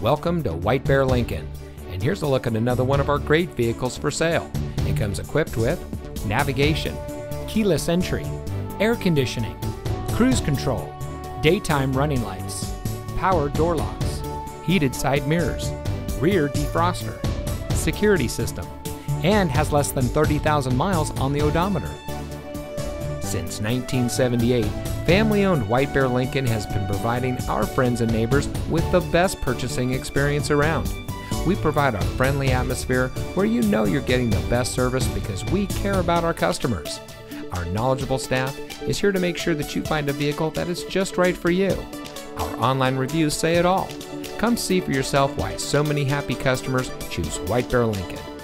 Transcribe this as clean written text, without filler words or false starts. Welcome to White Bear Lincoln, and here's a look at another one of our great vehicles for sale. It comes equipped with navigation, keyless entry, air conditioning, cruise control, daytime running lights, power door locks, heated side mirrors, rear defroster, security system, and has less than 30,000 miles on the odometer. Since 1978, family-owned White Bear Lincoln has been providing our friends and neighbors with the best purchasing experience around. We provide a friendly atmosphere where you know you're getting the best service because we care about our customers. Our knowledgeable staff is here to make sure that you find a vehicle that is just right for you. Our online reviews say it all. Come see for yourself why so many happy customers choose White Bear Lincoln.